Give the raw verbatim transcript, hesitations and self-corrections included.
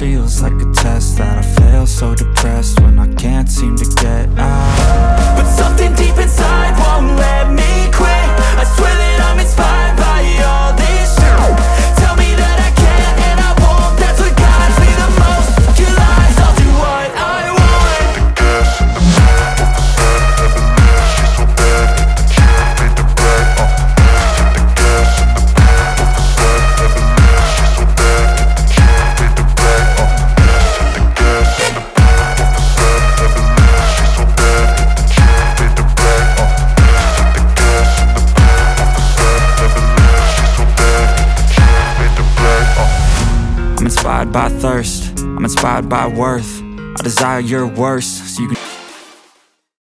feels like a test that I fail, so depressed when I can't seem to get out. But something deep inside won't let me quit. I swear that I'm inspired by all this shit. Tell me that I can't and I won't, that's what guides me the most. Your lies, I'll do what I want. The gas in the mud, off the side, never knew she's so bad. Hit the gym, made the bread, off the gas. Hit the gas in the mud, off the side, never knew she's so bad. Hit the gym, made the bread, off the gas. Hit the gas in the mud, off the side, never knew she's so bad. Hit the gym, made the bread, off the gas. Hit the gas in the mud, off the side, never knew she's so bad. Hit the gym, made the bread, off. I'm inspired by thirst, I'm inspired by worth. I desire your worst, so you can